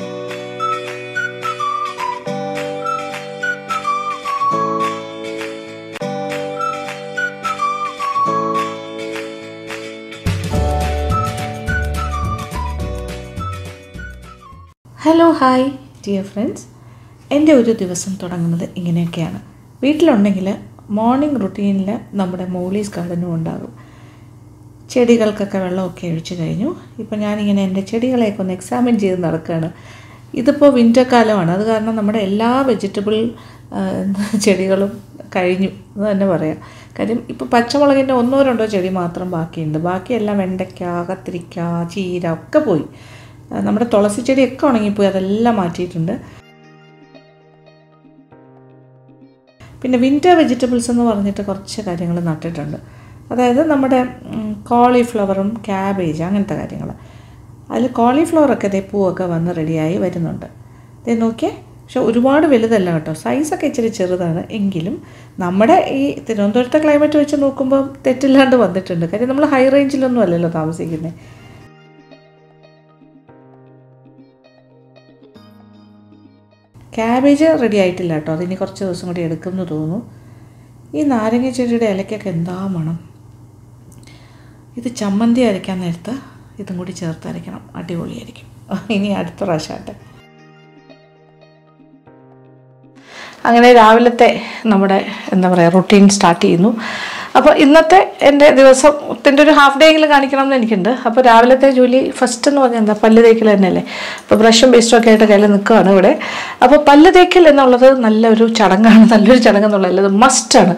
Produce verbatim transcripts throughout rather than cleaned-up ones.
Hello hi dear friends, എൻ്റെ ഒരു ദിവസം തുടങ്ങുന്നത് ഇങ്ങനെയൊക്കെയാണ്. വീട്ടിലുണ്ടെങ്കിൽ മോർണിംഗ് റുട്ടീനിൽ നമ്മുടെ മോളീസ് ഗാർഡനും ഉണ്ടാകും. ചെടികൾക്കൊക്കെ വെള്ളമൊക്കെ ഒഴിച്ചു കഴിഞ്ഞു. ഇപ്പോൾ ഞാനിങ്ങനെ എൻ്റെ ചെടികളെയൊക്കെ ഒന്ന് എക്സാമിൻ ചെയ്ത് നടക്കുകയാണ്. ഇതിപ്പോൾ വിൻ്റർ കാലമാണ്, അത് കാരണം നമ്മുടെ എല്ലാ വെജിറ്റബിൾ ചെടികളും കഴിഞ്ഞു എന്ന് തന്നെ പറയാം. കാര്യം ഇപ്പോൾ പച്ചമുളകിൻ്റെ ഒന്നോ രണ്ടോ ചെടി മാത്രം ബാക്കിയുണ്ട്. ബാക്കിയെല്ലാം വെണ്ടയ്ക്ക, കത്തിരിക്ക, ചീര ഒക്കെ പോയി. നമ്മുടെ തുളസി ചെടിയൊക്കെ ഉണങ്ങിപ്പോയി, അതെല്ലാം മാറ്റിയിട്ടുണ്ട്. പിന്നെ വിൻ്റർ വെജിറ്റബിൾസ് എന്ന് പറഞ്ഞിട്ട് കുറച്ച് കാര്യങ്ങൾ നട്ടിട്ടുണ്ട്. അതായത് നമ്മുടെ കോളിഫ്ലവറും ക്യാബേജ് അങ്ങനത്തെ കാര്യങ്ങൾ. അതിൽ കോളിഫ്ലവറൊക്കെ ഇതേ പൂവൊക്കെ വന്ന് റെഡിയായി വരുന്നുണ്ട്. ഇതേ നോക്കിയേ, പക്ഷെ ഒരുപാട് വലുതല്ല കേട്ടോ, സൈസൊക്കെ ഇച്ചിരി ചെറുതാണ്. എങ്കിലും നമ്മുടെ ഈ തിരുവനന്തപുരത്തെ ക്ലൈമറ്റ് വെച്ച് നോക്കുമ്പോൾ തെറ്റില്ലാണ്ട് വന്നിട്ടുണ്ട്. കാര്യം നമ്മൾ ഹൈ റേഞ്ചിലൊന്നും അല്ലല്ലോ താമസിക്കുന്നത്. ക്യാബേജ് റെഡി ആയിട്ടില്ല കേട്ടോ, അതിനി കുറച്ച് ദിവസം കൂടി എടുക്കുമെന്ന് തോന്നുന്നു. ഈ നാരങ്ങ ചെടിയുടെ ഇലയ്ക്കൊക്കെ എന്താ മണം! ഇത് ചമ്മന്തി അരയ്ക്കാൻ നേരത്ത് ഇതും കൂടി ചേർത്ത് അരയ്ക്കണം, അടിപൊളിയായിരിക്കും. ഇനി അടുത്ത പ്രാവശ്യമായിട്ട്. അങ്ങനെ രാവിലത്തെ നമ്മുടെ എന്താ പറയുക റൊട്ടീൻ സ്റ്റാർട്ട് ചെയ്യുന്നു. അപ്പോൾ ഇന്നത്തെ എൻ്റെ ദിവസത്തിൻ്റെ ഒരു ഹാഫ് ഡേയെങ്കിലും കാണിക്കണം എന്ന് എനിക്കുണ്ട്. അപ്പോൾ രാവിലത്തെ ജോലി ഫസ്റ്റ് എന്ന് പറഞ്ഞാൽ എന്താ, പല്ല് തേക്കൽ തന്നെയല്ലേ. അപ്പോൾ ബ്രഷും പേസ്റ്റും ഒക്കെ ആയിട്ട് കയ്യിൽ നിൽക്കുകയാണ് ഇവിടെ. അപ്പോൾ പല്ല് തേക്കൽ എന്നുള്ളത് നല്ലൊരു ചടങ്ങാണ്, നല്ലൊരു ചടങ്ങെന്നുള്ളത് മസ്റ്റാണ്,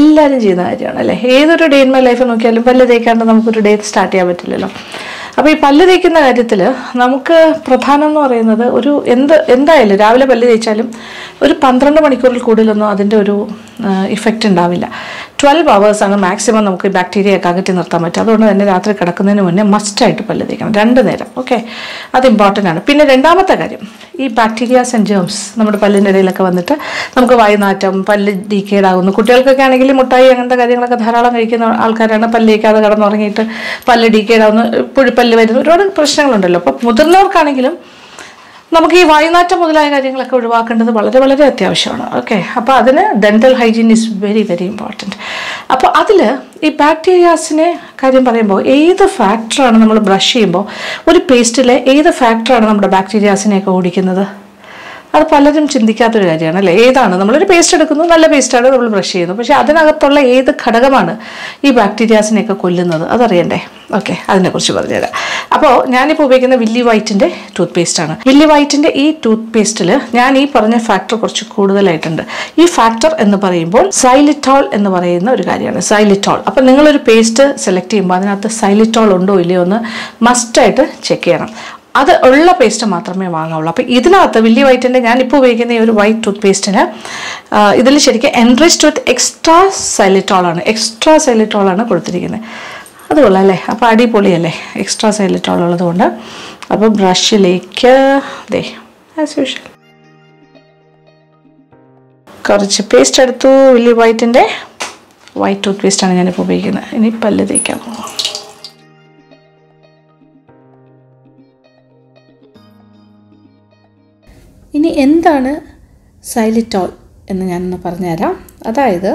എല്ലാവരും ചെയ്യുന്ന കാര്യമാണ് അല്ലേ. ഏതൊരു ഡേ ഇൻ മൈ ലൈഫ് നോക്കിയാലും പല്ല് തേക്കാണ്ട് നമുക്കൊരു ഡേ സ്റ്റാർട്ട് ചെയ്യാൻ പറ്റില്ലല്ലോ. അപ്പോൾ ഈ പല്ല് തേക്കുന്ന കാര്യത്തിൽ നമുക്ക് പ്രധാനം എന്ന് പറയുന്നത് ഒരു എന്ത് എന്തായാലും രാവിലെ പല്ല് തേച്ചാലും ഒരു പന്ത്രണ്ട് മണിക്കൂറിൽ കൂടുതലൊന്നും അതിൻ്റെ ഒരു ഇഫക്റ്റ് ഉണ്ടാവില്ല. ട്വൽവ് അവേഴ്സാണ് മാക്സിമം നമുക്ക് ബാക്ടീരിയ ഒക്കെ അകറ്റി നിർത്താൻ പറ്റും. അതുകൊണ്ട് തന്നെ രാത്രി കിടക്കുന്നതിന് മുന്നേ മസ്റ്റായിട്ട് പല്ല് തേക്കണം, രണ്ട് നേരം. ഓക്കെ, അത് ഇമ്പോർട്ടൻ്റ് ആണ്. പിന്നെ രണ്ടാമത്തെ കാര്യം, ഈ ബാക്ടീരിയാസ് ആൻഡ് ജേംസ് നമ്മുടെ പല്ലിൻ്റെ ഇടയിലൊക്കെ വന്നിട്ട് നമുക്ക് വായുനാറ്റം, പല്ല് ഡീക്കേഡാകുന്നു. കുട്ടികൾക്കൊക്കെ ആണെങ്കിൽ മുട്ടായി അങ്ങനത്തെ കാര്യങ്ങളൊക്കെ ധാരാളം കഴിക്കുന്ന ആൾക്കാരാണ്. പല്ല് തേക്കാതെ കിടന്നുറങ്ങിയിട്ട് പല്ല് ഡീക്കേഡാകുന്നു, പുഴുപ്പല്ല് വരുന്നു, ഒരുപാട് പ്രശ്നങ്ങളുണ്ടല്ലോ. അപ്പോൾ മുതിർന്നവർക്കാണെങ്കിലും നമുക്ക് ഈ വായുനാറ്റം മുതലായ കാര്യങ്ങളൊക്കെ ഒഴിവാക്കേണ്ടത് വളരെ വളരെ അത്യാവശ്യമാണ്. ഓക്കെ, അപ്പോൾ അതിന് dental hygiene is very very important. അപ്പോൾ അതിൽ ഈ ബാക്ടീരിയാസിനെ കാര്യം പറയുമ്പോൾ ഏത് ഫാക്ടറാണ് നമ്മൾ ബ്രഷ് ചെയ്യുമ്പോൾ ഒരു പേസ്റ്റിലെ ഏത് ഫാക്ടറാണ് നമ്മുടെ ബാക്ടീരിയാസിനെയൊക്കെ ഓടിക്കുന്നത്? അത് പലരും ചിന്തിക്കാത്തൊരു കാര്യമാണ് അല്ലേ. ഏതാണ്, നമ്മളൊരു പേസ്റ്റ് എടുക്കുന്നു, നല്ല പേസ്റ്റാണ്, നമ്മൾ ബ്രഷ് ചെയ്യുന്നു, പക്ഷേ അതിനകത്തുള്ള ഏത് ഘടകമാണ് ഈ ബാക്ടീരിയാസിനെയൊക്കെ കൊല്ലുന്നത് അതറിയണ്ടേ. ഓക്കെ, അതിനെക്കുറിച്ച് പറഞ്ഞുതരാം. അപ്പോൾ ഞാനിപ്പോൾ ഉപയോഗിക്കുന്ന വില്ലി വൈറ്റിൻ്റെ ടൂത്ത് പേസ്റ്റാണ്. വില്ലി വൈറ്റിൻ്റെ ഈ ടൂത്ത് പേസ്റ്റിൽ ഞാൻ ഈ പറഞ്ഞ ഫാക്ടർ കുറച്ച് കൂടുതലായിട്ടുണ്ട്. ഈ ഫാക്ടർ എന്ന് പറയുമ്പോൾ സൈലിറ്റോൾ എന്ന് പറയുന്ന ഒരു കാര്യമാണ്, സൈലിറ്റോൾ. അപ്പോൾ നിങ്ങളൊരു പേസ്റ്റ് സെലക്ട് ചെയ്യുമ്പോൾ അതിനകത്ത് സൈലിറ്റോൾ ഉണ്ടോ ഇല്ലയോ എന്ന് മസ്റ്റായിട്ട് ചെക്ക് ചെയ്യണം. അത് ഉള്ള പേസ്റ്റ് മാത്രമേ വാങ്ങാവുള്ളൂ. അപ്പോൾ ഇതിനകത്ത് വില്ലി വൈറ്റിൻ്റെ ഞാനിപ്പോൾ ഉപയോഗിക്കുന്ന ഈ ഒരു വൈറ്റ് ടൂത്ത് പേസ്റ്റിന് ഇതിൽ ശരിക്കും എൻറിച്ച്ഡ് വിത്ത് എക്സ്ട്രാ സൈലിറ്റോളാണ്, എക്സ്ട്രാ സൈലിറ്റോളാണ് കൊടുത്തിരിക്കുന്നത്. അതുകൊള്ളാം അല്ലേ, അപ്പോൾ അടിപൊളിയല്ലേ എക്സ്ട്രാ സൈലിറ്റോൾ ഉള്ളത് കൊണ്ട്. അപ്പോൾ ബ്രഷിലേക്ക് ദേ ആസ് യൂഷ്വൽ കുറച്ച് പേസ്റ്റ് എടുത്തു. വില്ലി വൈറ്റിൻ്റെ വൈറ്റ് ടൂത്ത് പേസ്റ്റാണ് ഞാനിപ്പോൾ ഉപയോഗിക്കുന്നത്. ഇനി പല്ല് തേക്കാം. ഇനി എന്താണ് സൈലിറ്റോൾ എന്ന് ഞാനൊന്ന് പറഞ്ഞുതരാം. അതായത്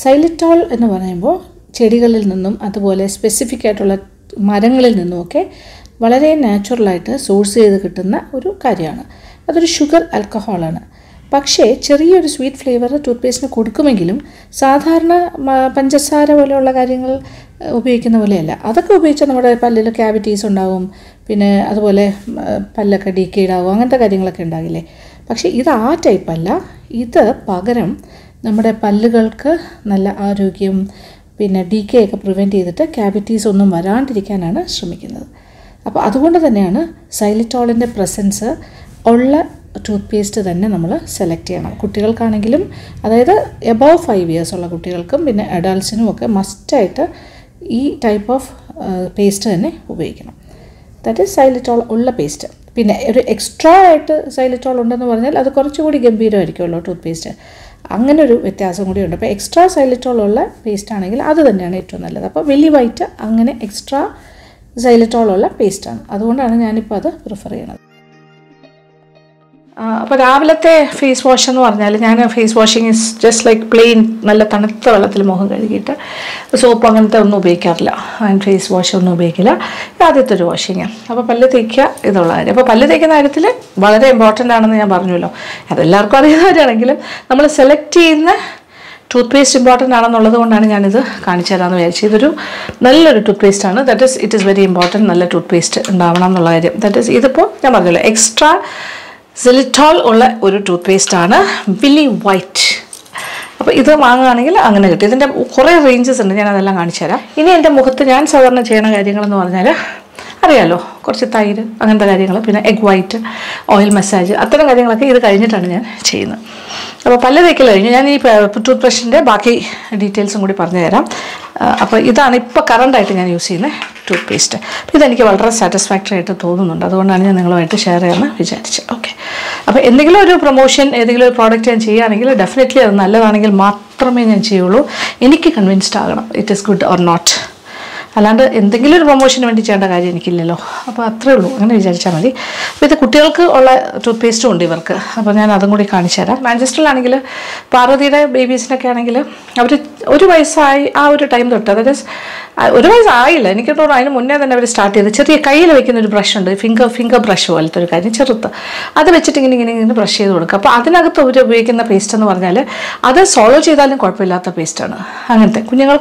സൈലിറ്റോൾ എന്ന് പറയുമ്പോൾ ചെടികളിൽ നിന്നും അതുപോലെ സ്പെസിഫിക് ആയിട്ടുള്ള മരങ്ങളിൽ നിന്നുമൊക്കെ വളരെ നാച്ചുറലായിട്ട് സോഴ്സ് ചെയ്ത് കിട്ടുന്ന ഒരു കാര്യമാണ്. അതൊരു ഷുഗർ ആൽക്കഹോളാണ്. പക്ഷേ ചെറിയൊരു സ്വീറ്റ് ഫ്ലേവർ ടൂത്ത് പേസ്റ്റിന് കൊടുക്കുമെങ്കിലും സാധാരണ പഞ്ചസാര പോലെയുള്ള കാര്യങ്ങൾ ഉപയോഗിക്കുന്ന പോലെയല്ല. അതൊക്കെ ഉപയോഗിച്ചാൽ നമ്മുടെ പല്ലിൽ ക്യാവിറ്റീസ് ഉണ്ടാകും, പിന്നെ അതുപോലെ പല്ലൊക്കെ ഡീക്കേഡാകും, അങ്ങനത്തെ കാര്യങ്ങളൊക്കെ ഉണ്ടാകില്ലേ. പക്ഷേ ഇത് ആ ടൈപ്പല്ല. ഇത് പകരം നമ്മുടെ പല്ലുകൾക്ക് നല്ല ആരോഗ്യം, പിന്നെ ഡീക്കേ ഒക്കെ പ്രിവെൻറ്റ് ചെയ്തിട്ട് ക്യാവിറ്റീസ് ഒന്നും വരാണ്ടിരിക്കാനാണ് ശ്രമിക്കുന്നത്. അപ്പോൾ അതുകൊണ്ട് തന്നെയാണ് സൈലിറ്റോളിൻ്റെ പ്രസൻസ് ഉള്ള ടൂത്ത് പേസ്റ്റ് തന്നെ നമ്മൾ സെലക്ട് ചെയ്യണം. കുട്ടികൾക്കാണെങ്കിലും, അതായത് എബവ് ഫൈവ് ഇയേഴ്സ് ഉള്ള കുട്ടികൾക്കും പിന്നെ അഡാൾട്സിനും ഒക്കെ മസ്റ്റായിട്ട് ഈ ടൈപ്പ് ഓഫ് പേസ്റ്റ് തന്നെ ഉപയോഗിക്കണം. ദാറ്റ് ഈസ് സൈലിറ്റോൾ ഉള്ള പേസ്റ്റ്. പിന്നെ ഒരു എക്സ്ട്രാ ആയിട്ട് സൈലിറ്റോൾ ഉണ്ടെന്ന് പറഞ്ഞാൽ അത് കുറച്ചുകൂടി ഗംഭീരമായിരിക്കുമല്ലോ ടൂത്ത് പേസ്റ്റ്. അങ്ങനെ ഒരു വ്യത്യാസം കൂടി ഉണ്ട്. അപ്പോൾ എക്സ്ട്രാ സൈലിറ്റോൾ ഉള്ള പേസ്റ്റ് ആണെങ്കിൽ അത് തന്നെയാണ് ഏറ്റവും നല്ലത്. അപ്പോൾ വില്ലി വൈറ്റ് അങ്ങനെ എക്സ്ട്രാ സൈലിറ്റോൾ ഉള്ള പേസ്റ്റാണ്. അതുകൊണ്ടാണ് ഞാനിപ്പോൾ അത് പ്രിഫർ ചെയ്യണത്. Uh, but after face wash, face washing is just like plain, nalla thanutha velathil moham kazhukiittu soap anganathe onnu ubhayikkarilla and face wash onnu ubhayikkilla adutha oru washing appo pallu theekya idulla appo pallu theekina karyathil valare important aanennu njan parnullo adellarkku ariyavaraengilum nammal select cheyna toothpaste important aanennallathu kondana njan idu kaanicharaanu velichu idoru nallaru toothpaste aanu that is it is very important nalla toothpaste undavanam ennulla karyam that is idippo njan parnullo extra Xylitol is a toothpaste, Willy White. So, this is a range. This is a range. This is a range. This is a range. This is a range. This is a range. This egg white, oil massage. This is a range. This is a range. This is a range. This is a range. This is a range. This is a toothpaste. This is very satisfactory. That's why I share it. Okay. If you have a promotion or product, definitely you can convince me it is good or not. If you have a promotion, you can convince me. That's why I toothpaste. Manchester, otherwise, I will start with a brush and finger finger brush. That's why I will brush. That's paste. That's solid. That's paste. That's to make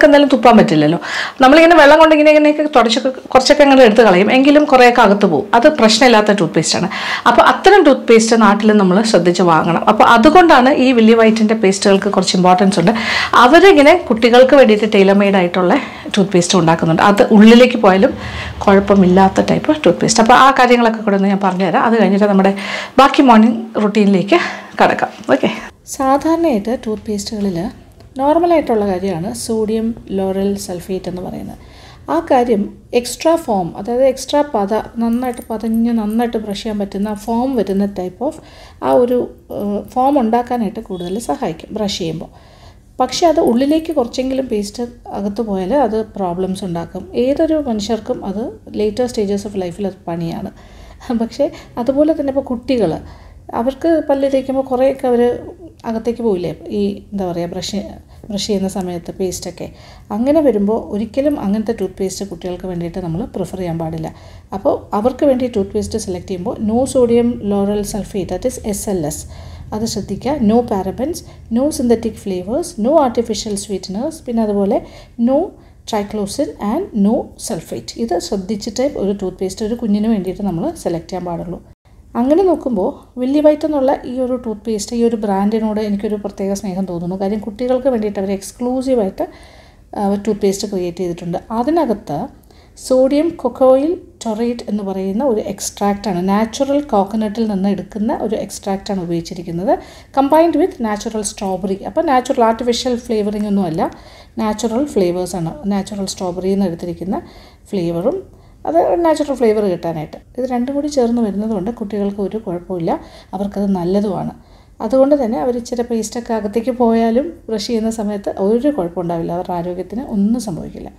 it. That's the ullileku poyalum kuzhapamillatha type of toothpaste. Appo aa karyangalakku kuda njan parnju thara. Adu kanjittu nammade baaki morning routine like kadakka. Okay. Sadharanayittu toothpaste galil normal aayittulla karyana sodium lauryl sulfate ennu parayana. Aa karyam extra form adhaye extra pada nannayittu padanju nannayittu brush cheyan pattuna form varuna type of aa oru form undaakkanayittu kooduthal sahayikkum brush cheyumbo. പക്ഷേ അത് ഉള്ളിലേക്ക് കുറച്ചെങ്കിലും paste അകത്തു പോയാൽ അത് problems ഉണ്ടാക്കും. ഏതൊരു മനുഷ്യർക്കും അത് ലേറ്റർ സ്റ്റേജസ് ഓഫ് ലൈഫിൽ അത് പണിയാണ്. പക്ഷേ അതുപോലെ തന്നെ ഇപ്പോൾ കുട്ടികൾ അവർക്ക് പല്ല് തേക്കുമ്പോൾ കുറേയൊക്കെ അവർ അകത്തേക്ക് പോവില്ലേ ഈ എന്താ പറയുക ബ്രഷ് ബ്രഷ് ചെയ്യുന്ന സമയത്ത് പേസ്റ്റ് ഒക്കെ അങ്ങനെ വരുമ്പോൾ ഒരിക്കലും അങ്ങനത്തെ ടൂത്ത് പേസ്റ്റ് കുട്ടികൾക്ക് വേണ്ടിയിട്ട് നമ്മൾ പ്രിഫർ ചെയ്യാൻ പാടില്ല. അപ്പോൾ അവർക്ക് വേണ്ടി ടൂത്ത് പേസ്റ്റ് സെലക്ട് ചെയ്യുമ്പോൾ no sodium lauryl sulphate that is S L S That is no parabens, no synthetic flavours, no artificial sweeteners, no triclosan and no sulphate. This is the type of toothpaste that we select. അങ്ങനെ നോക്കുമ്പോൾ വലിയ white എന്നുള്ള ഈ ഒരു tooth paste ഈ ഒരു ബ്രാൻഡിനോട് എനിക്ക് ഒരു പ്രത്യേക സ്നേഹം തോന്നുന്നു. കാരണം കുട്ടികൾക്ക് വേണ്ടിയിട്ട് അവർ എക്സ്ക്ലൂസീവ് ആയിട്ട് ടൂത്ത് പേസ്റ്റ് ക്രിയേറ്റ് ചെയ്തിട്ടുണ്ട്. അതിനകത്ത് സോഡിയം കൊക്കോയിൽ ടൊറേറ്റ് എന്ന് പറയുന്ന ഒരു എക്സ്ട്രാക്റ്റ് ആണ് നാച്ചുറൽ കോക്കനട്ടിൽ നിന്ന് എടുക്കുന്ന ഒരു എക്സ്ട്രാക്റ്റ് ആണ് ഉപയോഗിച്ചിരിക്കുന്നത് കമ്പൈൻഡ് വിത്ത് നാച്ചുറൽ സ്ട്രോബെറി അപ്പോൾ നാച്ചുറൽ ആർട്ടിഫിഷ്യൽ ഫ്ലേവറിംഗ് ഒന്നും അല്ല നാച്ചുറൽ ഫ്ലേവേഴ്സ് ആണ് നാച്ചുറൽ സ്ട്രോബെറിയിൽ നിന്ന് എടുത്തിരിക്കുന്ന ഫ്ലേവറും അത് നാച്ചുറൽ ഫ്ലേവർ കിട്ടാനായിട്ട് ഇത് രണ്ടും കൂടി ചേർന്ന് വരുന്നതുകൊണ്ട് കുട്ടികൾക്ക് ഒരു കുഴപ്പമില്ല അവർക്കത് നല്ലതുമാണ് അതുകൊണ്ട് തന്നെ അവർ ഇച്ചിരി പേസ്റ്റൊക്കെ അകത്തേക്ക് പോയാലും ബ്രഷ് ചെയ്യുന്ന സമയത്ത് ഒരു കുഴപ്പമുണ്ടാവില്ല അവരുടെ ആരോഗ്യത്തിന് ഒന്നും സംഭവിക്കില്ല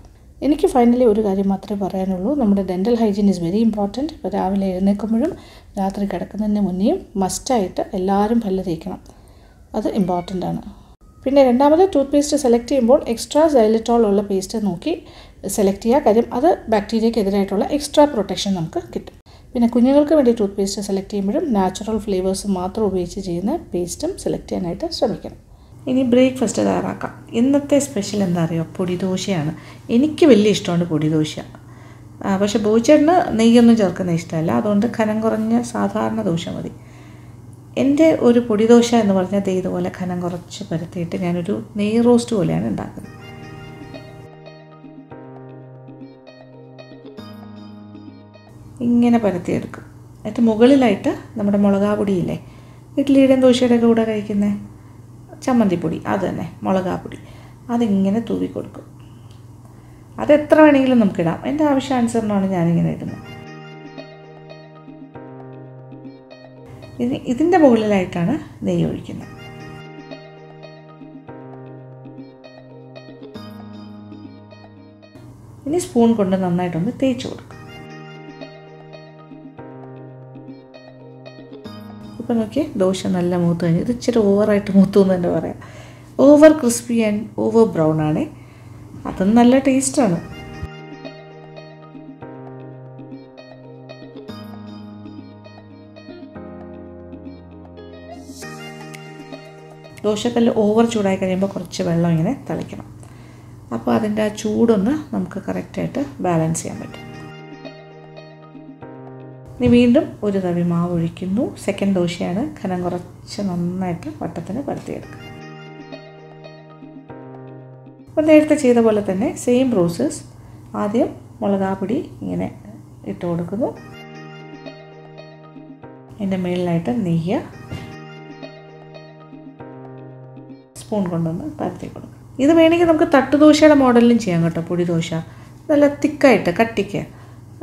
എനിക്ക് ഫൈനലി ഒരു കാര്യം മാത്രമേ പറയാനുള്ളൂ നമ്മുടെ dental hygiene is very important രാവിലെ എഴുന്നേൽക്കുമ്പോഴും രാത്രി കിടക്കുന്നതിന് മുന്നേയും മസ്റ്റായിട്ട് എല്ലാവരും പല്ല് തേക്കണം അത് ഇമ്പോർട്ടൻ്റ് ആണ് പിന്നെ രണ്ടാമത് ടൂത്ത് പേസ്റ്റ് സെലക്ട് ചെയ്യുമ്പോൾ എക്സ്ട്രാ സൈലിറ്റോൾ ഉള്ള പേസ്റ്റ് നോക്കി സെലക്ട് ചെയ്യുക കാര്യം അത് ബാക്ടീരിയക്കെതിരായിട്ടുള്ള എക്സ്ട്രാ പ്രൊട്ടക്ഷൻ നമുക്ക് കിട്ടും പിന്നെ കുഞ്ഞുങ്ങൾക്ക് വേണ്ടി ടൂത്ത് പേസ്റ്റ് സെലക്ട് ചെയ്യുമ്പോഴും നാച്ചുറൽ ഫ്ലേവേഴ്സ് മാത്രം ഉപയോഗിച്ച് ചെയ്യുന്ന പേസ്റ്റും സെലക്ട് ചെയ്യാനായിട്ട് ശ്രമിക്കണം ഇനി ബ്രേക്ക്ഫാസ്റ്റ് തയ്യാറാക്കാം ഇന്നത്തെ സ്പെഷ്യൽ എന്താ അറിയോ പൊടിദോശയാണ് എനിക്ക് വലിയ ഇഷ്ടമാണ് പൊടിദോശ പക്ഷേ ബോച്ചേട്ടന് നെയ്യൊന്നും ചേർക്കുന്ന ഇഷ്ടമല്ല അതുകൊണ്ട് ഖനം കുറഞ്ഞ സാധാരണ ദോശ മതി എൻ്റെ ഒരു പൊടിദോശ എന്ന് പറഞ്ഞാൽ ദേ ഇതുപോലെ ഖനം കുറച്ച് പരത്തിയിട്ട് ഞാനൊരു നെയ് റോസ്റ്റ് പോലെയാണ് ഉണ്ടാക്കുന്നത് ഇങ്ങനെ പരത്തിയെടുക്കും എന്നിട്ട് മുകളിലായിട്ട് നമ്മുടെ മുളകാ പൊടിയില്ലേ ഇഡ്ലിയുടെയും ദോശയുടെയൊക്കെ കൂടെ കഴിക്കുന്നത് ചമ്മന്തിപ്പൊടി അത് തന്നെ മുളകാപ്പൊടി അതിങ്ങനെ തൂവി കൊടുക്കും അതെത്ര വേണമെങ്കിലും നമുക്കിടാം എൻ്റെ ആവശ്യാനുസരണമാണ് ഞാനിങ്ങനെ ഇടുന്നത് ഇനി ഇതിൻ്റെ മുകളിലായിട്ടാണ് നെയ്യ് ഒഴിക്കുന്നത് ഇനി സ്പൂൺ കൊണ്ട് നന്നായിട്ടൊന്ന് തേച്ച് കൊടുക്കും ഇപ്പം നോക്കി ദോശ നല്ല മൂത്ത് കഴിഞ്ഞു. ഇത് ഇച്ചിരി ഓവറായിട്ട് മൂത്തു എന്ന് തന്നെ പറയാം. Over crispy and over brown ആണ്. അതും നല്ല ടേസ്റ്റാണ്. ദോശക്കല്ല് ഓവർ ചൂടായി കഴിയുമ്പോൾ കുറച്ച് വെള്ളം ഇങ്ങനെ തിളയ്ക്കണം. അപ്പോൾ അതിൻ്റെ ആ ചൂടൊന്ന് നമുക്ക് കറക്റ്റായിട്ട് ബാലൻസ് ചെയ്യാൻ പറ്റും. ഇനി വീണ്ടും ഒരു തവി മാവ് ഒഴിക്കുന്നു. സെക്കൻഡ് ദോശയാണ്. കനം കുറച്ച് നന്നായിട്ട് വട്ടത്തിന് പരത്തിയെടുക്കുക. അപ്പോൾ നേരത്തെ ചെയ്ത പോലെ തന്നെ സെയിം പ്രോസസ്സ്. ആദ്യം മുളകാപ്പൊടി ഇങ്ങനെ ഇട്ട് കൊടുക്കുന്നു. അതിൻ്റെ മുകളിലായിട്ട് നെയ്യ് സ്പൂൺ കൊണ്ടുവന്ന് പരത്തി കൊടുക്കുക. ഇത് വേണമെങ്കിൽ നമുക്ക് തട്ടുദോശയുടെ മോഡലിലും ചെയ്യാം കേട്ടോ. പൊടിദോശ നല്ല തിക്കായിട്ട് കട്ടിക്ക്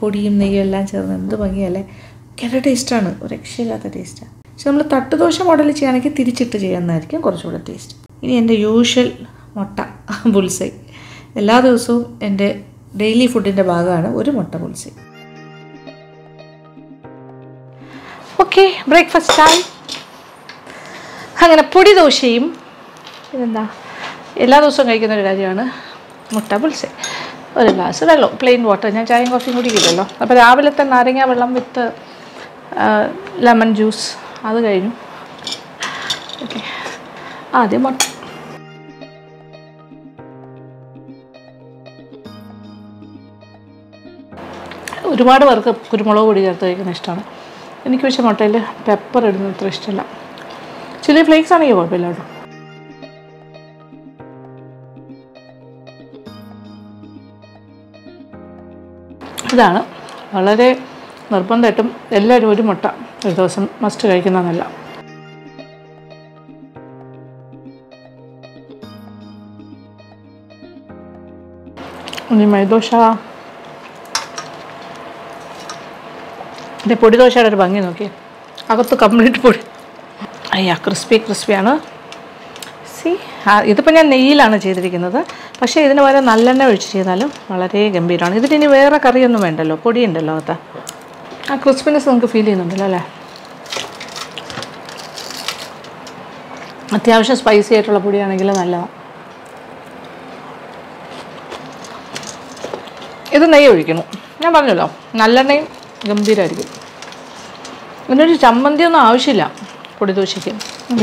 പൊടിയും നെയ്യും എല്ലാം ചേർന്ന് എന്ത് ഭംഗിയല്ലേ. ഭയങ്കര ടേസ്റ്റാണ്, ഒരു രക്ഷയില്ലാത്ത ടേസ്റ്റാണ്. പക്ഷെ നമ്മൾ തട്ടുദോശ മോഡൽ ചെയ്യുകയാണെങ്കിൽ തിരിച്ചിട്ട് ചെയ്യാമെന്നായിരിക്കും കുറച്ചുകൂടെ ടേസ്റ്റ്. ഇനി എൻ്റെ യൂഷ്വൽ മുട്ട ബുൾസൈ, എല്ലാ ദിവസവും എൻ്റെ ഡെയിലി ഫുഡിൻ്റെ ഭാഗമാണ് ഒരു മുട്ട ബുൾസൈ. ഓക്കെ, ബ്രേക്ക്ഫാസ്റ്റ് ആയി. അങ്ങനെ പൊടി ദോശയും പിന്നെന്താ എല്ലാ ദിവസവും കഴിക്കുന്നൊരു കാര്യമാണ് മുട്ട ബുൾസൈ. ഒരു ഗ്ലാസ് വെള്ളം, പ്ലെയിൻ വാട്ടർ. ഞാൻ ചായയും കോഫിയും കുടിക്കില്ലല്ലോ. അപ്പോൾ രാവിലത്തെ നാരങ്ങ വെള്ളം വിത്ത് ലെമൺ ജ്യൂസ്, അത് കഴിഞ്ഞു. ഓക്കെ, ആദ്യം മുട്ട. ഒരുപാട് പേർക്ക് കുരുമുളക് പൊടി ചേർത്ത് കഴിക്കുന്ന ഇഷ്ടമാണ്. എനിക്ക് പക്ഷേ മുട്ടയിൽ പെപ്പർ ഇടുന്നത് അത്ര ഇഷ്ടമല്ല. ചില്ലി ഫ്ലേക്സ് ആണെങ്കിൽ കുഴപ്പമില്ല കേട്ടോ. ഇതാണ് വളരെ നിർബന്ധമായിട്ടും എല്ലാവരും ഒരു മുട്ട ഒരു ദിവസം മസ്റ്റ് കഴിക്കുന്നതെന്നല്ല. ഇനി മൈദോശ. എൻ്റെ പൊടിദോശയുടെ ഒരു ഭംഗി നോക്കി, അകത്ത് കംപ്ലീറ്റ് പൊടി. അയ്യാ, ക്രിസ്പി ക്രിസ്പിയാണ്. സി, ഇതിപ്പോൾ ഞാൻ നെയ്യിലാണ് ചെയ്തിരിക്കുന്നത്. പക്ഷേ ഇതിന് വരെ നല്ലെണ്ണ ഒഴിച്ച് ചെയ്താലും വളരെ ഗംഭീരമാണ്. ഇതിലിനി വേറെ കറിയൊന്നും വേണ്ടല്ലോ, പൊടിയുണ്ടല്ലോ അകത്ത്. ആ ക്രിസ്പിനെസ് നമുക്ക് ഫീൽ ചെയ്യുന്നുണ്ടല്ലോ അല്ലേ. അത്യാവശ്യം സ്പൈസി ആയിട്ടുള്ള പൊടിയാണെങ്കിൽ നല്ലതാണ്. ഇത് നെയ്യ് ഒഴിക്കണം, ഞാൻ പറഞ്ഞല്ലോ നല്ലെണ്ണയും ഗംഭീരമായിരിക്കും. ഇതിനൊരു ചമ്മന്തിയൊന്നും ആവശ്യമില്ല പൊടിദോശയ്ക്ക്.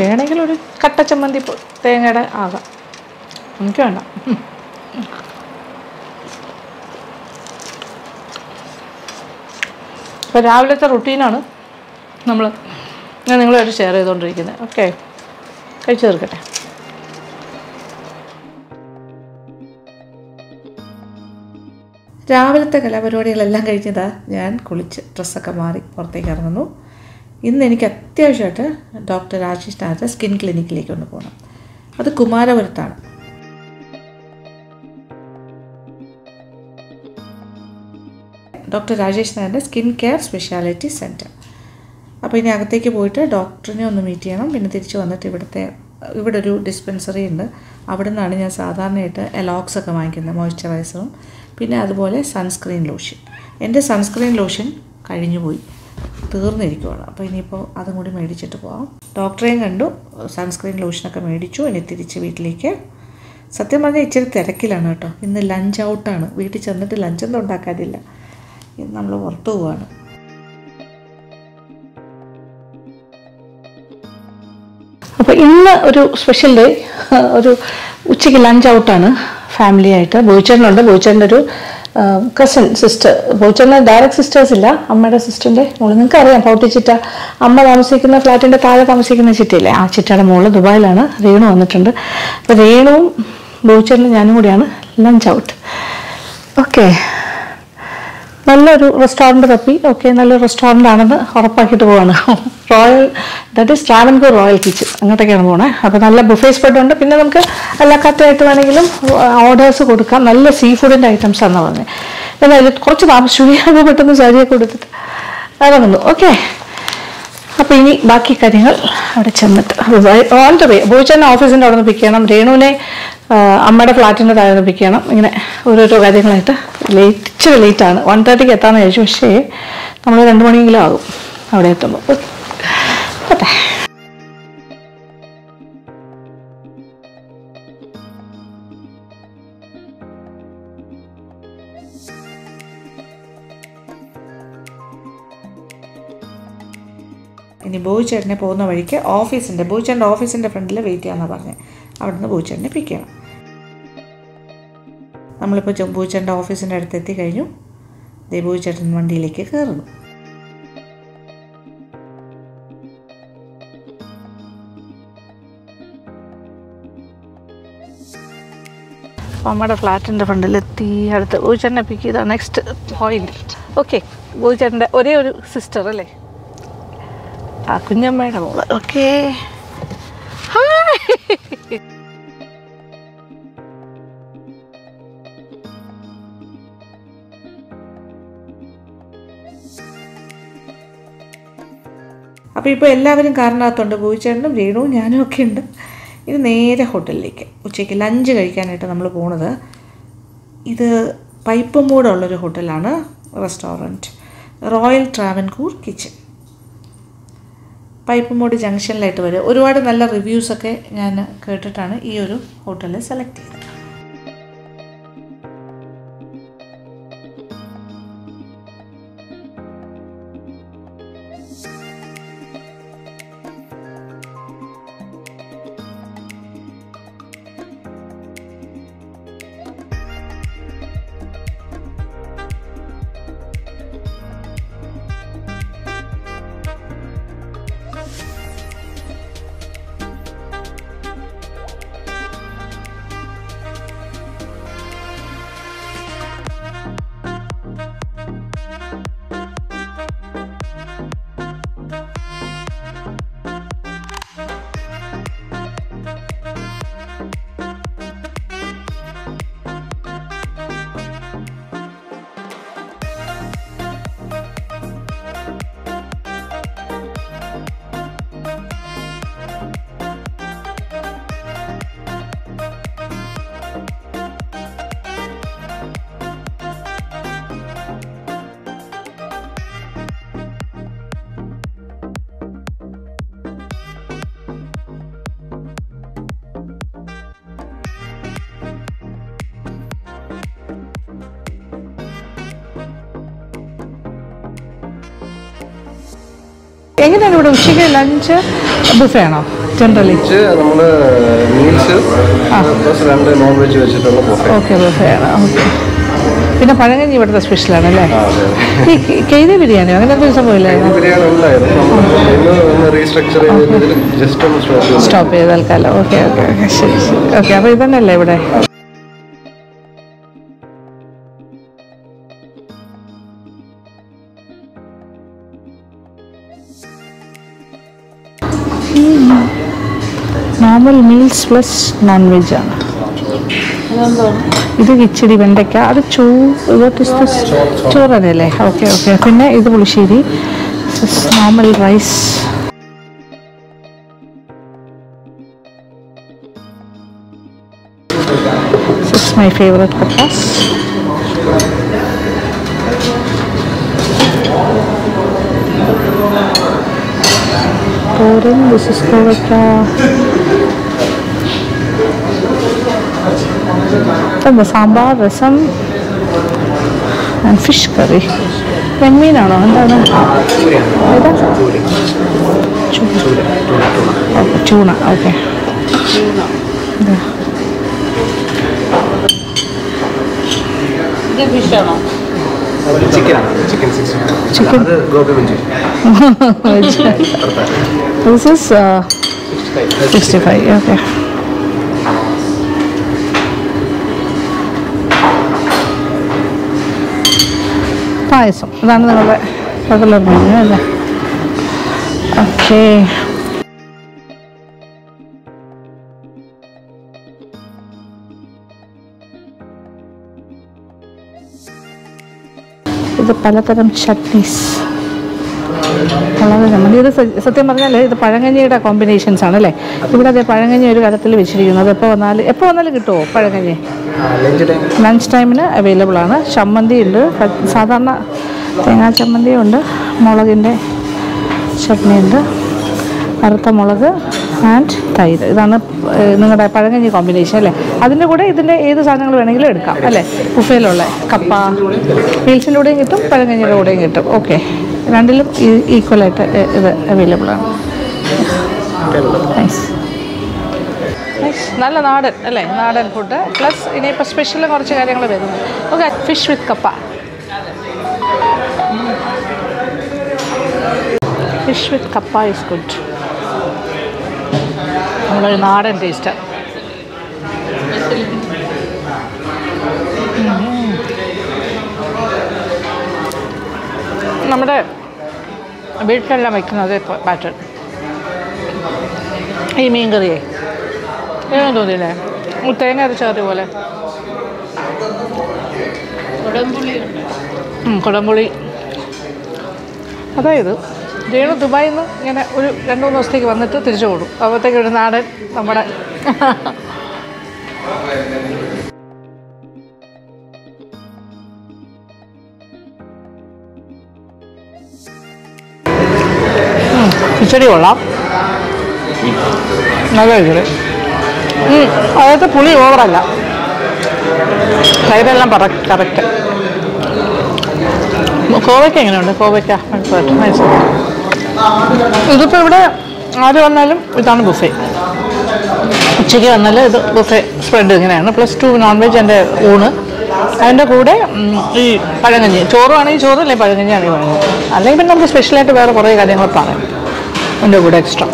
വേണമെങ്കിൽ ഒരു കട്ട ചമ്മന്തി തേങ്ങയുടെ ആകാം, എനിക്ക് വേണ്ട. ഇപ്പോൾ രാവിലത്തെ റുട്ടീനാണ് നമ്മൾ ഞാൻ നിങ്ങളുമായിട്ട് ഷെയർ ചെയ്തുകൊണ്ടിരിക്കുന്നത്. ഓക്കെ, കഴിച്ചു തീർക്കട്ടെ. രാവിലത്തെ കലാപരിപാടികളെല്ലാം കഴിഞ്ഞതാ. ഞാൻ കുളിച്ച് ഡ്രസ്സൊക്കെ മാറി പുറത്തേക്ക് ഇറങ്ങുന്നു. ഇന്ന് എനിക്ക് അത്യാവശ്യമായിട്ട് ഡോക്ടർ രാജേഷ് നായരുടെ സ്കിൻ ക്ലിനിക്കിലേക്ക് കൊണ്ട് പോകണം. അത് കുമാരപുരത്താണ്. ഡോക്ടർ രാജേഷ് നായരുടെ സ്കിൻ കെയർ സ്പെഷ്യാലിറ്റി സെൻറ്റർ. അപ്പോൾ ഇനി അകത്തേക്ക് പോയിട്ട് ഡോക്ടറിനെ ഒന്ന് മീറ്റ് ചെയ്യണം. പിന്നെ തിരിച്ച് വന്നിട്ട് ഇവിടുത്തെ ഇവിടെ ഒരു ഡിസ്പെൻസറി ഉണ്ട്. അവിടെ നിന്നാണ് ഞാൻ സാധാരണയായിട്ട് എലോക്സ് ഒക്കെ വാങ്ങിക്കുന്നത്, മോയ്സ്ചറൈസറും പിന്നെ അതുപോലെ സൺസ്ക്രീൻ ലോഷൻ. എൻ്റെ സൺസ്ക്രീൻ ലോഷൻ കഴിഞ്ഞുപോയി, തീർന്നിരിക്കുകയാണ്. അപ്പോൾ ഇനിയിപ്പോൾ അതും കൂടി മേടിച്ചിട്ട് പോകാം. ഡോക്ടറേയും കണ്ടു, സൺസ്ക്രീൻ ലോഷനൊക്കെ മേടിച്ചു. ഇനി തിരിച്ച് വീട്ടിലേക്ക്. സത്യം പറഞ്ഞാൽ ഇച്ചിരി തിരക്കിലാണ് കേട്ടോ. ഇന്ന് ലഞ്ച് ഔട്ടാണ്. വീട്ടിൽ ചെന്നിട്ട് ലഞ്ചൊന്നും ഉണ്ടാക്കാനില്ല, ഇന്ന് നമ്മൾ പുറത്തു പോവുകയാണ്. അപ്പോൾ ഇന്ന് ഒരു സ്പെഷ്യൽ ഡേ. ഒരു ഉച്ചയ്ക്ക് ലഞ്ച് ഔട്ടാണ് ഫാമിലിയായിട്ട്. ബോയ്ച്ചേട്ടനുണ്ട്, ബോയ്ച്ചേട്ടൻ്റെ ഒരു കസിൻ സിസ്റ്റർ, ബോയ്ച്ചേട്ടൻ്റെ ഡയറക്റ്റ് സിസ്റ്റേഴ്സ് ഇല്ല, അമ്മയുടെ സിസ്റ്ററിൻ്റെ മോള്. നിങ്ങൾക്ക് അറിയാം പൗട്ടി ചിറ്റ, അമ്മ താമസിക്കുന്ന ഫ്ലാറ്റിൻ്റെ താഴെ താമസിക്കുന്ന ചിറ്റയില്ലേ, ആ ചിറ്റയുടെ മോള് ദുബായിലാണ്. രേണു വന്നിട്ടുണ്ട്. അപ്പോൾ രേണുവും ബോയ്ച്ചേട്ടനും ഞാനും കൂടിയാണ് lunch out. Okay, Nalla restaurant thapi, okay, nalla restaurant aanennu orappakittu povana. Royal, that is Travancore Royal Kitchen. Angattekkana pona. Appo nalla buffet spread undu. Pinne namukku alla kattayittu venengilum orders kodukkam. Nalla seafood items aanu vanne. Then idu korchu taamashuriya pettannu sariya koduthu. Avannu. Okay. Appo ini baaki karyangal avade chennittu. On the way. Bojana office inde avadnu pick cheyanam. Renune അമ്മയുടെ ഫ്ലാറ്റിൻ്റെ താഴെ നിൽപ്പിക്കണം ഇങ്ങനെ ഓരോരോ കാര്യങ്ങളായിട്ട് late ഇച്ചിരി ലേറ്റാണ് one തേർട്ടിക്ക് എത്താമെന്ന് ചോദിച്ചു പക്ഷേ നമ്മൾ രണ്ട് മണിയെങ്കിലും ആകും അവിടെ എത്തുമ്പോൾ ഓക്കെ ഇനി ബോയ് ചേട്ടനെ പോകുന്ന വഴിക്ക് ഓഫീസിൻ്റെ ബോയ് ചേട്ടൻ്റെ ഓഫീസിൻ്റെ ഫ്രണ്ടിൽ വെയിറ്റ് ചെയ്യാമെന്നാണ് പറഞ്ഞത് അവിടെ നിന്ന് ബോയ് ചേട്ടനെ പിക്ക് ചെയ്യണം നമ്മളിപ്പോൾ ചെമ്പൂച്ചൻ്റെ ഓഫീസിൻ്റെ അടുത്തെത്തി കഴിഞ്ഞു ദേവൂച്ചേട്ടൻ വണ്ടിയിലേക്ക് കയറുന്നു അമ്മയുടെ ഫ്ലാറ്റിൻ്റെ ഫ്രണ്ടിലെത്തി അടുത്ത് ബോയിച്ചേട്ടനെ പിക്ക് ചെയ്ത നെക്സ്റ്റ് പോയിന്റ് ഓക്കെ ബോയിച്ചേട്ടൻ്റെ ഒരേ ഒരു സിസ്റ്റർ അല്ലേ ആ കുഞ്ഞമ്മയുടെ മോള് ഓക്കെ ഹായ് അപ്പോൾ ഇപ്പോൾ എല്ലാവരും കാറിനകത്തുണ്ട് ബോയിച്ചേട്ടനും രേണുവും ഞാനും ഒക്കെ ഉണ്ട് ഇത് നേരെ ഹോട്ടലിലേക്ക് ഉച്ചയ്ക്ക് ലഞ്ച് കഴിക്കാനായിട്ട് നമ്മൾ പോണത് ഇത് പൈപ്പർ മോഡ് ഉള്ളൊരു ഹോട്ടലാണ് റെസ്റ്റോറൻറ്റ് റോയൽ ട്രാവൻകൂർ കിച്ചൺ പൈപ്പർ മോഡ് ജംഗ്ഷനിലായിട്ട് വരും ഒരുപാട് നല്ല റിവ്യൂസൊക്കെ ഞാൻ കേട്ടിട്ടാണ് ഈ ഒരു ഹോട്ടൽ സെലക്ട് ചെയ്തത് എങ്ങനെയാണ് ഇവിടെ ഉച്ചയ്ക്ക് ലഞ്ച് ബുഫേ ആണോ ജനറലി നമ്മൾ മീൽസ് പ്ലസ് രണ്ട് നോൺ വെജ് വെച്ചിട്ടുള്ള ബുഫേ ഓക്കേ ബുഫേ ആണ് ഓക്കേ പിന്നെ പഴങ്കഞ്ഞി ഇവിടുത്തെ സ്പെഷ്യൽ ആണ് അല്ലേ ഈ കേദ ബിരിയാണി അങ്ങനെ ഒരു സംഭവമില്ലേ ബിരിയാണി ഉണ്ടായിരുന്നു ഒന്ന് റീസ്ട്രക്ചർ ചെയ്തിട്ട് ജസ്റ്റ് ഒന്ന് സ്റ്റോപ്പ് ചെയ്ത് തൽക്കാലം ഓക്കേ ഓക്കേ ശരി ശരി ഓക്കേ അപ്പോൾ ഇതന്നല്ലേ ഇവിടെ normal meals plus non veg ആണ് ഇത് കിച്ചടി വെണ്ടയ്ക്ക അത് ചൂ ചോറ് തന്നെയല്ലേ ഓക്കെ ഓക്കെ പിന്നെ ഇത് പുളിശ്ശേരി നോർമൽ റൈസ് മൈ ഫേവറേറ്റ് പട്ടാസ് Orange, this is Kovaca. Then the sambar, rasam, and fish curry. When we know, that one. That one. Tuna. Tuna. Okay. Tuna. Yeah. This fish, no. Chicken, chicken six. Chicken. This is uh, sixty-five. Okay. Ah, payasam. ഇതാണ് നമ്മുടെ regular menu അല്ലേ. Okay, ഇത് പലതരം chutneys. ഇത് സത്യം പറഞ്ഞാൽ ഇത് പഴങ്കഞ്ഞിയുടെ combinations ആണ് അല്ലേ. ഇവിടെ അതെ പഴങ്കഞ്ഞി ഒരു കലത്തിൽ വെച്ചിരിക്കുന്നത്. എപ്പോൾ വന്നാലും എപ്പോൾ വന്നാലും കിട്ടുമോ പഴങ്കഞ്ഞി? ലഞ്ച് ടൈമിന് അവൈലബിൾ ആണ്. ചമ്മന്തി ഉണ്ട്, സാധാരണ തേങ്ങാ ചമ്മന്തി ഉണ്ട്, മുളകിൻ്റെ ചട്നി ഉണ്ട്, വറുത്ത മുളക് ആൻഡ് തൈര്. ഇതാണ് നിങ്ങളുടെ പഴങ്കഞ്ഞി കോമ്പിനേഷൻ അല്ലേ. അതിൻ്റെ കൂടെ ഇതിൻ്റെ ഏത് സാധനങ്ങൾ വേണമെങ്കിലും എടുക്കാം അല്ലേ. ബുഫേയിലുള്ള കപ്പ മീൽസിൻ്റെ കൂടെയും കിട്ടും, പഴങ്കഞ്ഞിയുടെ കൂടെയും കിട്ടും. ഓക്കെ, രണ്ടിലും ഈക്വലായിട്ട് ഇത് അവൈലബിൾ ആണ്. നൈസ്, നല്ല നാടൻ അല്ലേ, നാടൻ ഫുഡ്. പ്ലസ് ഇനിയിപ്പോൾ സ്പെഷ്യൽ കുറച്ച് കാര്യങ്ങൾ വരുന്നു. ഓക്കെ, ഫിഷ് വിത്ത് കപ്പ. ഫിഷ് വിത്ത് കപ്പ ഈസ് ഗുഡ്. നമ്മളൊരു നാടൻ ടേസ്റ്റ്. നമ്മുടെ വീട്ടിലെല്ലാം വയ്ക്കുന്നത് ബാറ്റർ. ഈ മീൻ കറിയെ ഏതും തോന്നിയില്ലേ, തേങ്ങ അരച്ച കറി പോലെ. കുടംപുളി, അതായത് രേണു ദുബായിൽ നിന്ന് ഇങ്ങനെ ഒരു രണ്ട് മൂന്ന് ദിവസത്തേക്ക് വന്നിട്ട് തിരിച്ചു കൂടും. അപ്പോഴത്തേക്ക് ഒരു നാടൻ നമ്മുടെ കിച്ചടി കൊള്ളാം, നല്ല കിച്ചടി. അതായത് പുളി ഓവറല്ല, തൈരെല്ലാം കറക്റ്റ്. കോവയ്ക്ക എങ്ങനെയുണ്ട്? കോവയ്ക്ക ഇതിപ്പോൾ ഇവിടെ ആര് വന്നാലും ഇതാണ് ബുഫേ. ഉച്ചയ്ക്ക് വന്നാലും ഇത് ബുഫേ സ്പ്രെഡ് ഇങ്ങനെയാണ്. പ്ലസ് ടു നോൺ വെജ് എൻ്റെ ഊണ്, അതിൻ്റെ കൂടെ ഈ പഴങ്കഞ്ഞി. ചോറാണെങ്കിൽ ചോറ്, അല്ലെങ്കിൽ പഴങ്കഞ്ഞി ആണെങ്കിൽ പഴങ്കഞ്ഞി, അല്ലെങ്കിൽ പിന്നെ നമുക്ക് സ്പെഷ്യലായിട്ട് വേറെ കുറേ കാര്യങ്ങൾ പറയാം എൻ്റെ കൂടെ extra.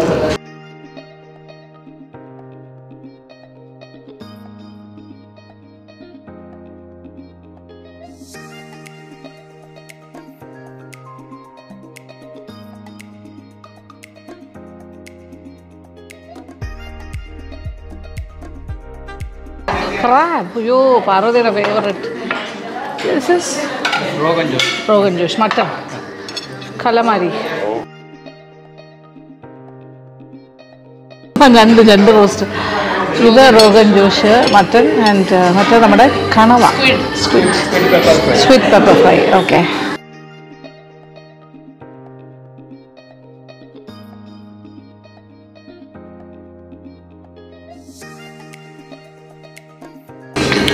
Crab, yo, Parvati's favorite. This is Rogan Josh. Rogan Josh, mutton, calamari. രണ്ട് രണ്ട് റോസ്റ്റ്. ഇത് റോഗൻ ജോഷ്, മട്ടൺ ആൻഡ് മറ്റേ നമ്മുടെ കണവ, സ്വീറ്റ് പെപ്പർ ഫ്രൈ. ഓക്കെ,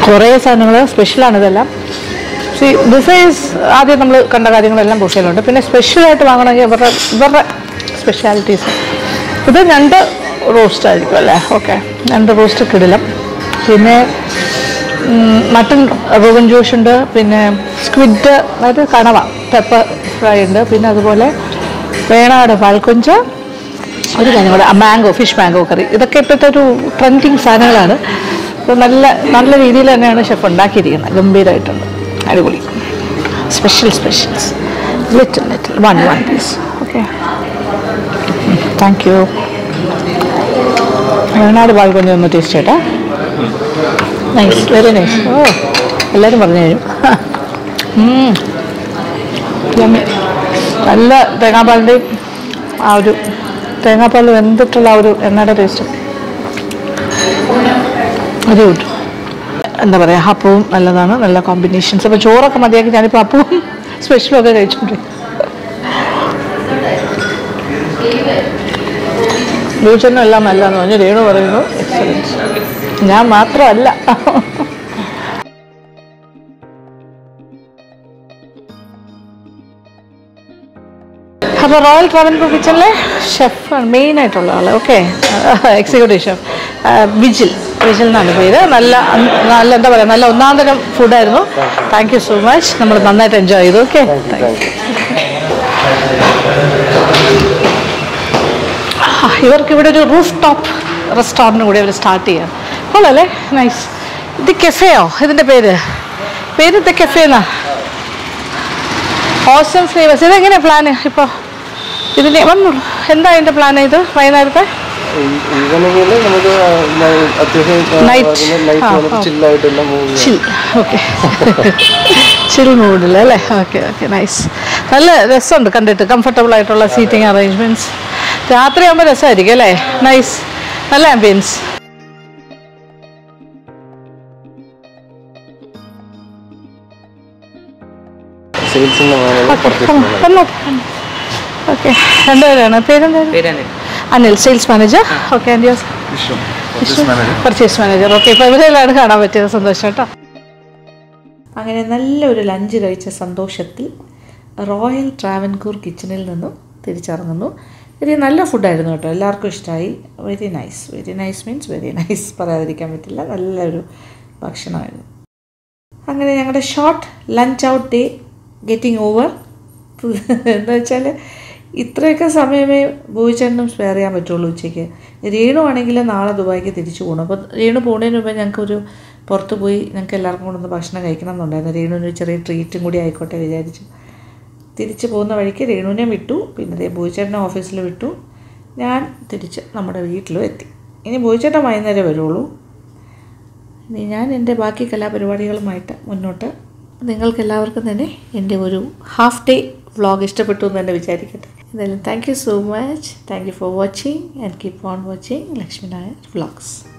കുറേ സാധനങ്ങൾ സ്പെഷ്യലാണ് ഇതെല്ലാം. സി ദിസ് ഈസ് ആദ്യം നമ്മൾ കണ്ട കാര്യങ്ങളെല്ലാം ബുഫേയിലുണ്ട്. പിന്നെ സ്പെഷ്യലായിട്ട് വാങ്ങണമെങ്കിൽ ഇവരുടെ ഇവരുടെ സ്പെഷ്യാലിറ്റീസ്. ഇത് രണ്ട് റോസ്റ്റ് ആയിരിക്കും അല്ലേ. ഓക്കെ, രണ്ട് റോസ്റ്റ് കിടിലം. പിന്നെ മട്ടൺ റോഗൻ ജോഷ് ഉണ്ട്, പിന്നെ സ്ക്വിഡ് അതായത് കണവ പെപ്പർ ഫ്രൈ ഉണ്ട്, പിന്നെ അതുപോലെ വേണാട് പാൽക്കൊഞ്ച്, ഒരു കാര്യം കൂടെ മാംഗോ ഫിഷ് മാംഗോ കറി. ഇതൊക്കെ ഇപ്പോഴത്തെ ഒരു ട്രെൻഡിങ് സാധനങ്ങളാണ്. അപ്പോൾ നല്ല നല്ല രീതിയിൽ തന്നെയാണ് ഷെഫ് ഉണ്ടാക്കിയിരിക്കുന്നത്, ഗംഭീരമായിട്ടുണ്ട്, അടിപൊളി. Special specials little little one one piece. Okay, thank you. Wayanad പാൽക്കൊഞ്ച് ഒന്ന് ടേസ്റ്റ് ചെയ്യട്ടെ. Nice, very nice. ഓ, എല്ലാവരും പറഞ്ഞു തരും. നല്ല തേങ്ങാപ്പാലിൻ്റെയും ആ ഒരു തേങ്ങാപ്പാൽ വെന്തിട്ടുള്ള ആ ഒരു എണ്ണയുടെ ടേസ്റ്റ് വെരി ഗുഡ്. എന്താ പറയുക, അപ്പവും നല്ലതാണ്, നല്ല കോമ്പിനേഷൻസ്. അപ്പോൾ ചോറൊക്കെ മതിയാക്കി ഞാനിപ്പോൾ അപ്പവും സ്പെഷ്യലൊക്കെ കഴിച്ചിട്ടുണ്ട്. ൂച്ചനും എല്ലാം നല്ലതെന്ന് പറഞ്ഞു രേണു പറയുന്നു. എക്സലൻസ്, ഞാൻ മാത്രമല്ല. അപ്പോൾ റോയൽ ട്രാവൻകൂർ കിച്ചണിലെ ഷെഫ് മെയിനായിട്ടുള്ള ആൾ. Okay, executive chef Vijil Vijil എന്നാണ് പേര്. നല്ല നല്ല എന്താ പറയുക, നല്ല ഒന്നാം തരം ഫുഡായിരുന്നു. Thank you so much. നമ്മൾ നന്നായിട്ട് എൻജോയ് ചെയ്തു. ഓക്കെ, ഇവർക്കിവിടെ ഒരു റൂഫ് ടോപ്പ് റെസ്റ്റോറൻറ്റ് കൂടി അവർ സ്റ്റാർട്ട് ചെയ്യാം. കൊള്ളല്ലേ, നൈസ്. ഇത് കെഫെയോ ഇതിൻ്റെ പേര്? പേര് ഇത് കെഫേന്നാ? Awesome flavours. What is the plan? What is the plan? Night. Chill. Okay. Chill mood. Okay, okay, nice. Restaurant comfortable seating arrangements. Nice. Nice ambience. Okay. Okay. And your name? Anil, sales manager. Okay. And yours? Vishnu. Purchase manager. Purchase manager. Okay. Now we are going to eat lunch. I am lunch today. Royal Travancore Kitchen. Very nice food. Very nice. Very nice means very nice. Very nice. Short lunch out day. Getting over. Chale. Itre ka samay mein bojchandam sparya metrolu cheke. Reeno ane kila naala Dubai ke teri chuona. But reeno poone no ben yanko jo porto boy yanko larko no bashna gaikena no lana. Reeno ne chare treat mudi aikote vijay dichu. Teri chu poona vadi ke reeno ne mittu. Pinade bojchandam office le mittu. Nyan teri chu namada viit lo etti. Ini bojchandam ayna re verolu. Nyan ende baaki kala parivarigal maita munnota. Half day vlog. Thank you so much. Thank you for watching and keep on watching LekshmiNairVlogs.